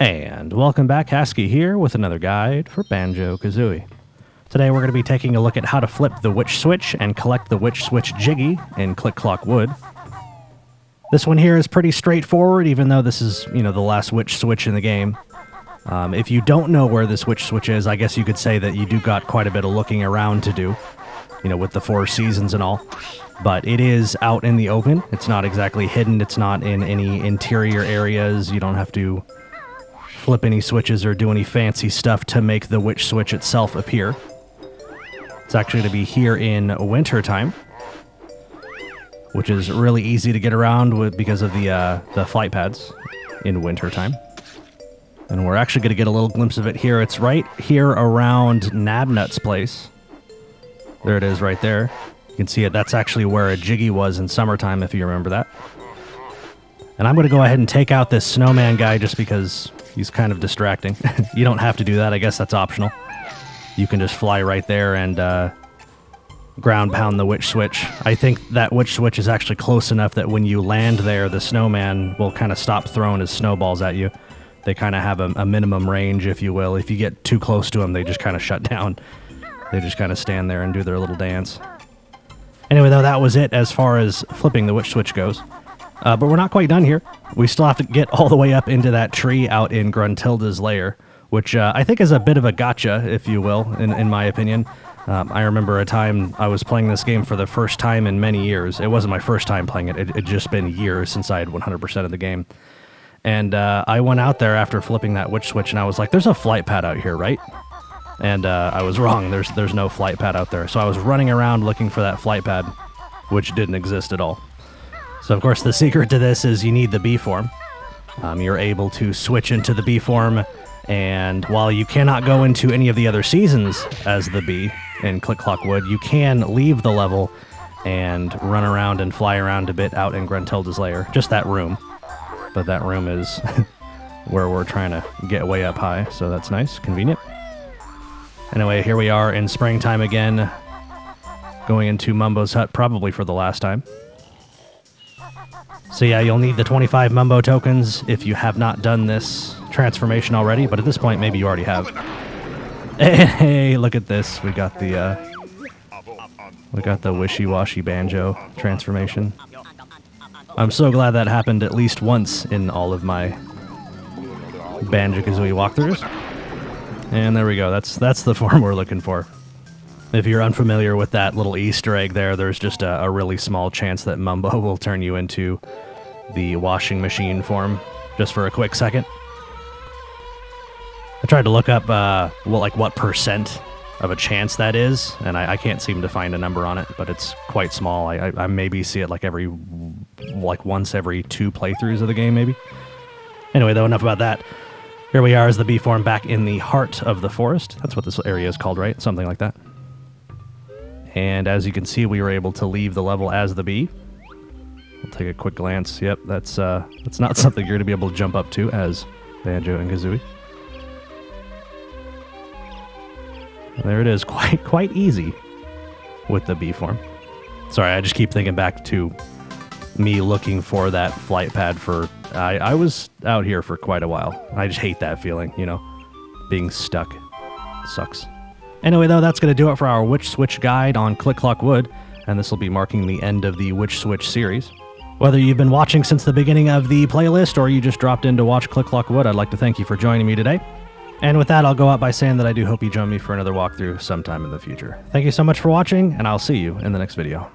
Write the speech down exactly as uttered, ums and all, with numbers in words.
And welcome back, Hasky here with another guide for Banjo-Kazooie. Today we're going to be taking a look at how to flip the Witch Switch and collect the Witch Switch Jiggy in Click Clock Wood. This one here is pretty straightforward, even though this is, you know, the last Witch Switch in the game. Um, if you don't know where this Witch Switch is, I guess you could say that you do got quite a bit of looking around to do, you know, with the four seasons and all. But it is out in the open. It's not exactly hidden. It's not in any interior areas. You don't have to flip any switches or do any fancy stuff to make the Witch Switch itself appear. It's actually going to be here in winter time, which is really easy to get around with because of the, uh, the flight pads in winter time. And we're actually going to get a little glimpse of it here. It's right here around Nabnut's place. There it is right there. You can see it. That's actually where a Jiggy was in summertime, if you remember that. And I'm going to go ahead and take out this snowman guy just because he's kind of distracting. You don't have to do that. I guess that's optional. You can just fly right there and uh, ground pound the Witch Switch. I think that Witch Switch is actually close enough that when you land there, the snowman will kind of stop throwing his snowballs at you. They kind of have a, a minimum range, if you will. If you get too close to them, they just kind of shut down. They just kind of stand there and do their little dance. Anyway, though, that was it as far as flipping the Witch Switch goes. Uh, but we're not quite done here. We still have to get all the way up into that tree out in Gruntilda's lair, which uh, I think is a bit of a gotcha, if you will, in, in my opinion. Um, I remember a time I was playing this game for the first time in many years. It wasn't my first time playing it. It had just been years since I had one hundred percent of the game. And uh, I went out there after flipping that Witch Switch, and I was like, there's a flight pad out here, right? And uh, I was wrong. There's there's no flight pad out there. So I was running around looking for that flight pad, which didn't exist at all. So of course the secret to this is you need the B form. Um, you're able to switch into the B form, and while you cannot go into any of the other seasons as the B in Click Clock Wood, you can leave the level and run around and fly around a bit out in Gruntilda's lair. Just that room, but that room is where we're trying to get way up high, so that's nice, convenient. Anyway, here we are in springtime again, going into Mumbo's hut, probably for the last time. So yeah, you'll need the twenty-five Mumbo tokens if you have not done this transformation already, but at this point, maybe you already have. Hey, hey, look at this. We got the, uh, we got the wishy-washy banjo transformation. I'm so glad that happened at least once in all of my Banjo-Kazooie walkthroughs. And there we go. That's that's the form we're looking for. If you're unfamiliar with that little Easter egg there, there's just a, a really small chance that Mumbo will turn you into the washing machine form just for a quick second. I tried to look up uh, well, like what percent of a chance that is, and I, I can't seem to find a number on it, but it's quite small. I, I, I maybe see it like every like once every two playthroughs of the game, maybe. Anyway, though, enough about that. Here we are as the B form back in the heart of the forest. That's what this area is called, right? Something like that. And as you can see, we were able to leave the level as the B. We'll take a quick glance. Yep, that's uh, that's not something you're going to be able to jump up to as Banjo and Kazooie. There it is. Quite, quite easy with the B form. Sorry, I just keep thinking back to me looking for that flight pad for... I, I was out here for quite a while. I just hate that feeling, you know, being stuck. Sucks. Anyway, though, that's going to do it for our Witch Switch guide on Click Clock Wood, and this will be marking the end of the Witch Switch series. Whether you've been watching since the beginning of the playlist or you just dropped in to watch Click Clock Wood, I'd like to thank you for joining me today. And with that, I'll go out by saying that I do hope you join me for another walkthrough sometime in the future. Thank you so much for watching, and I'll see you in the next video.